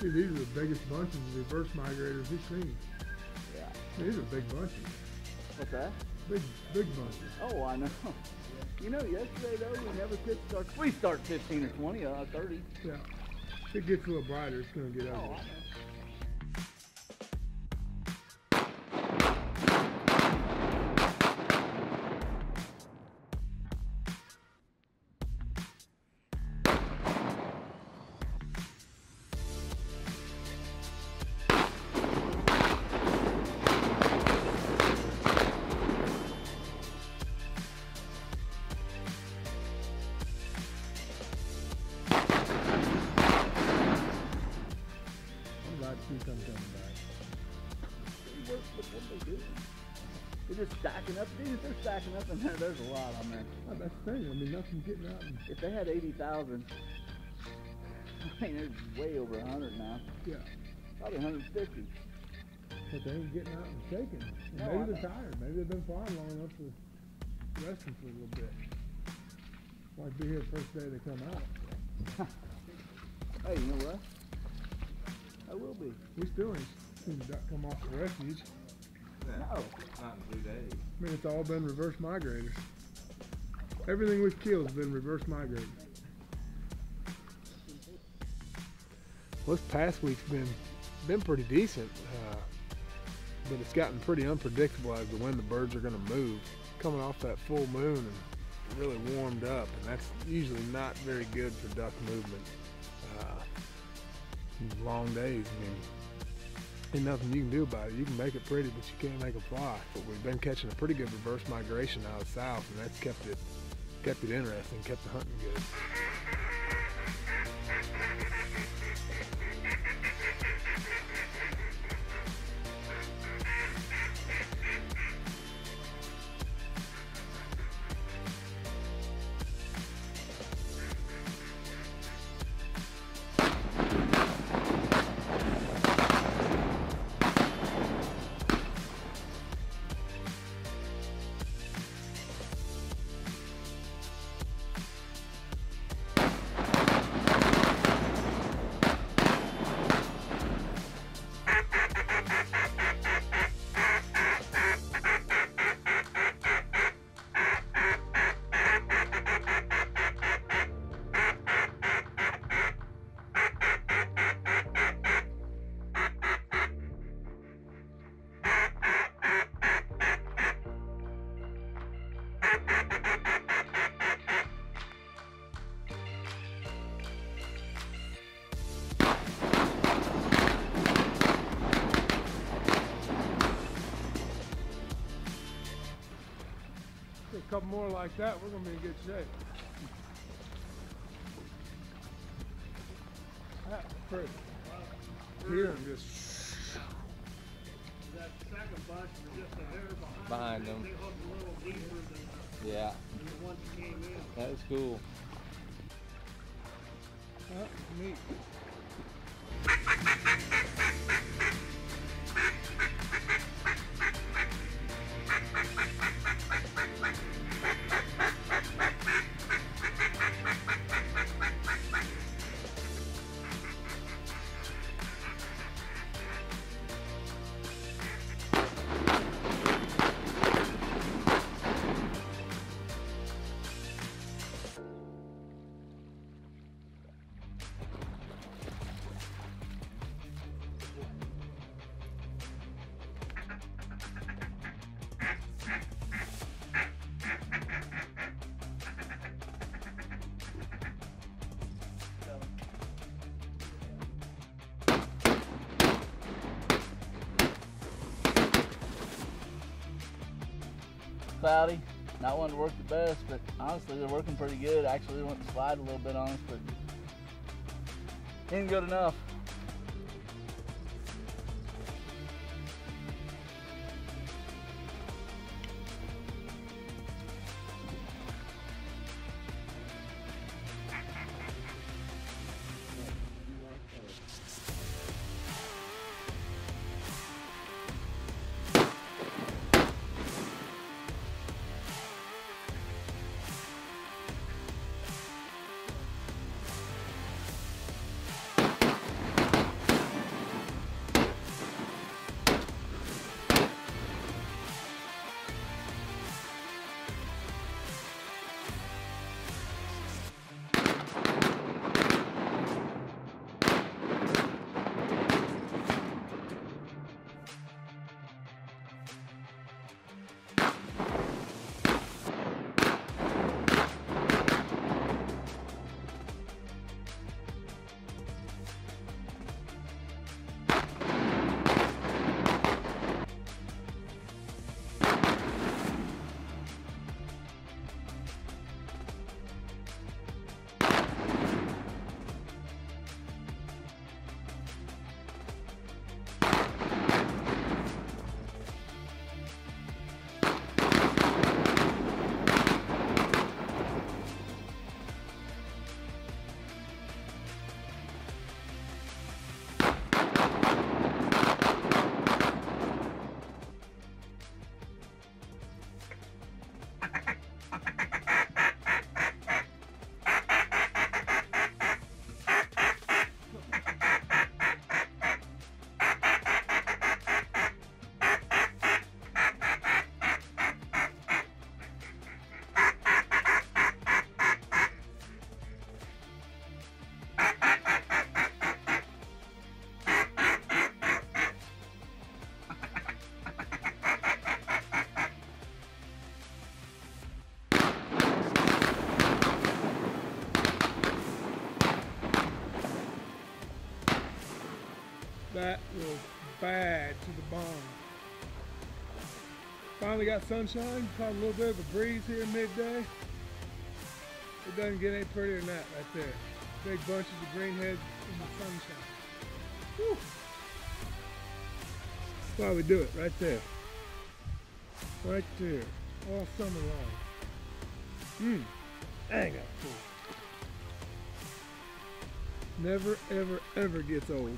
Dude, these are the biggest bunches of reverse migrators we've seen. Yeah. These are big bunches. What's that? Big bunches. Oh, I know. You know, yesterday though, we never could start. We start 15 or 20, 30. Yeah. If it gets a little brighter, it's going to get ugly. They're just stacking up. Dude, they're stacking up in there. There's a lot on there. Oh, that's the thing. I mean, nothing's getting out. If they had 80,000, I mean, there's way over 100 now. Yeah. Probably 150. But they ain't getting out and shaking. And no, maybe they're tired. Maybe they've been flying long enough to resting for a little bit. Might be here the first day they come out. Hey, you know what? I will be. We still ain't seen duck come off the refuge. No. Not in 2 days. I mean, it's all been reverse migrators. Everything we've killed has been reverse migrated. Well, this past week's been pretty decent, but it's gotten pretty unpredictable as to when the birds are going to move. Coming off that full moon and really warmed up, and that's usually not very good for duck movement. Long days, I mean. Ain't nothing you can do about it. You can make it pretty, but you can't make it fly. But we've been catching a pretty good reverse migration out of the south, and that's kept it interesting, kept the hunting good. A couple more like that, we're going to be in good shape. That's pretty. Here, I'm just... That second bunch was just a hair behind them. They hooked a little deeper than the ones that came in. That was cool. That's neat. Cloudy, not one to work the best, but honestly they're working pretty good. Actually, they went to slide a little bit on us, but ain't good enough. That was bad to the bone. Finally got sunshine, caught a little bit of a breeze here midday. It doesn't get any prettier than that right there. Big bunches of greenheads in the sunshine. Whew. That's why we do it, right there. Right there, all summer long. Dang, that's cool. Never, ever, ever gets old.